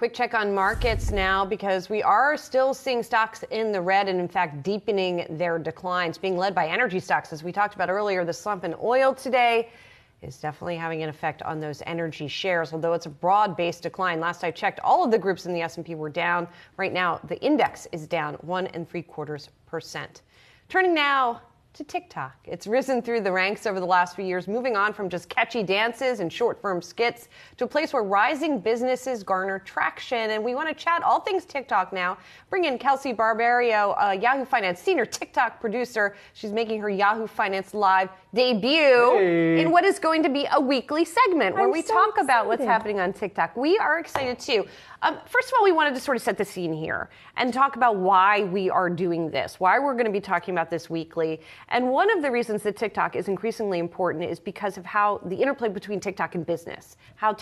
Quick check on markets now, because we are still seeing stocks in the red and, in fact, deepening their declines, being led by energy stocks. As we talked about earlier, the slump in oil today is definitely having an effect on those energy shares, although it's a broad-based decline. Last I checked, all of the groups in the S&P were down. Right now, the index is down 1.75%. Turning now to TikTok. It's risen through the ranks over the last few years, moving on from just catchy dances and short-form skits to a place where rising businesses garner traction. And we want to chat all things TikTok now. Bring in Kelsey Barberio, Yahoo Finance senior TikTok producer. She's making her Yahoo Finance Live debut in what is going to be a weekly segment where we talk about what's happening on TikTok. We are excited too. First of all, we wanted to sort of set the scene here and talk about why we are doing this, why we're going to be talking about this weekly. And one of the reasons that TikTok is increasingly important is because of how the interplay between TikTok and business, how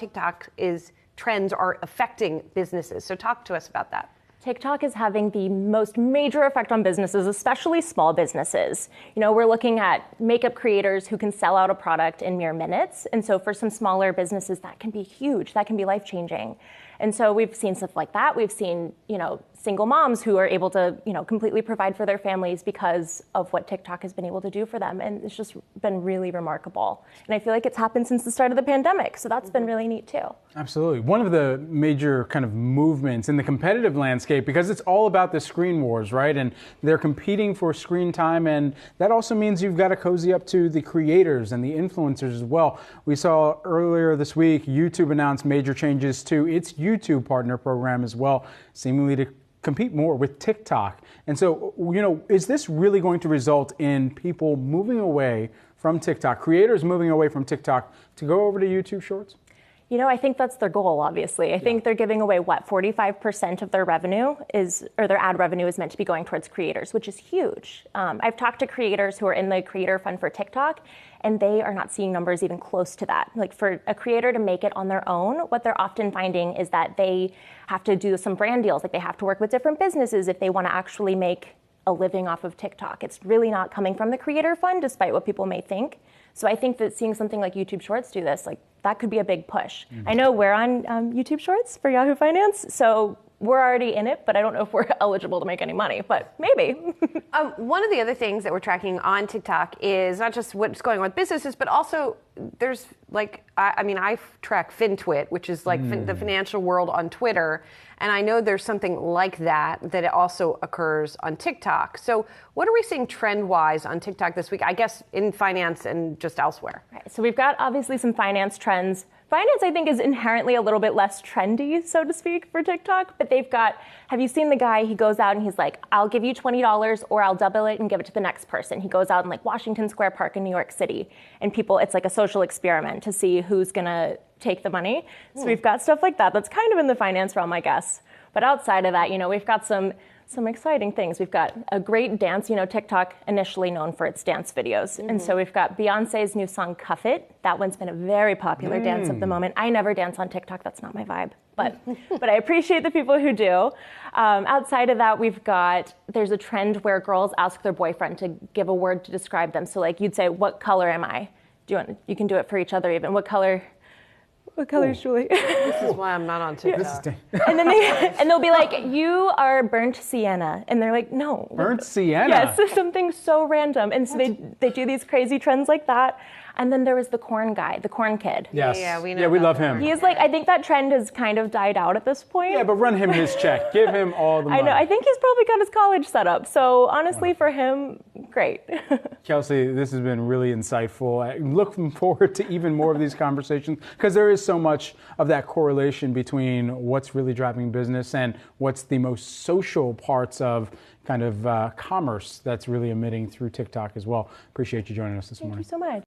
trends are affecting businesses. So talk to us about that. TikTok is having the most major effect on businesses, especially small businesses. You know, we're looking at makeup creators who can sell out a product in mere minutes. And so for some smaller businesses, that can be huge. That can be life-changing. And so we've seen stuff like that. We've seen, you know, single moms who are able to, you know, completely provide for their families because of what TikTok has been able to do for them. And it's just been really remarkable. And I feel like it's happened since the start of the pandemic. So that's been really neat, too. Absolutely. One of the major kind of movements in the competitive landscape, because it's all about the screen wars, right? And they're competing for screen time. And that also means you've got to cozy up to the creators and the influencers as well. We saw earlier this week, YouTube announced major changes to its YouTube Partner Program as well, seemingly to compete more with TikTok. And so, you know, is this really going to result in people moving away from TikTok, creators moving away from TikTok to go over to YouTube Shorts? You know, I think that's their goal, obviously. I think they're giving away, what, 45% of their revenue is, or their ad revenue is meant to be going towards creators, which is huge. I've talked to creators who are in the creator fund for TikTok, and they are not seeing numbers even close to that. Like, for a creator to make it on their own, what they're often finding is that they have to do some brand deals. Like, they have to work with different businesses if they want to actually make a living off of TikTok. It's really not coming from the creator fund, despite what people may think. So I think that seeing something like YouTube Shorts do this, like, that could be a big push. I know we're on YouTube Shorts for Yahoo Finance, so we're already in it, but I don't know if we're eligible to make any money, but maybe. One of the other things that we're tracking on TikTok is not just what's going on with businesses, but also there's, like, I track FinTwit, which is like the financial world on Twitter, and I know there's something like that it also occurs on TikTok. So what are we seeing trend-wise on TikTok this week, I guess, in finance and just elsewhere? Right, so we've got, obviously, some finance trends. Finance, I think, is inherently a little bit less trendy, so to speak, for TikTok. But they've got, have you seen the guy, he goes out and he's like, I'll give you $20 or I'll double it and give it to the next person. He goes out in, like, Washington Square Park in New York City. And people, it's like a social experiment to see who's going to take the money. So we've got stuff like that. That's kind of in the finance realm, I guess. But outside of that, you know, we've got some exciting things. We've got a great dance, you know, TikTok initially known for its dance videos. And so we've got Beyonce's new song, Cuff It. That one's been a very popular dance of the moment. I never dance on TikTok. That's not my vibe. But, but I appreciate the people who do. Outside of that, we've got, there's a trend where girls ask their boyfriend to give a word to describe them. So, like, you'd say, what color am I? You can do it for each other even. What color is Julie? This is why I'm not on TikTok. Yeah. And then they'll be like, you are burnt sienna. And they're like, no. Burnt sienna? Yes, something so random. And so they do these crazy trends like that. And then there was the corn guy, the corn kid. Yes. Yeah, we know. Yeah, we love him. He is like, I think that trend has kind of died out at this point. Yeah, but run him his check. Give him all the money. I know. I think he's probably got his college set up. So honestly, for him, great. Kelsey, this has been really insightful. I'm looking forward to even more of these conversations, because there is so much of that correlation between what's really driving business and what's the most social parts of kind of commerce that's really emitting through TikTok as well. Appreciate you joining us this morning. Thank you so much.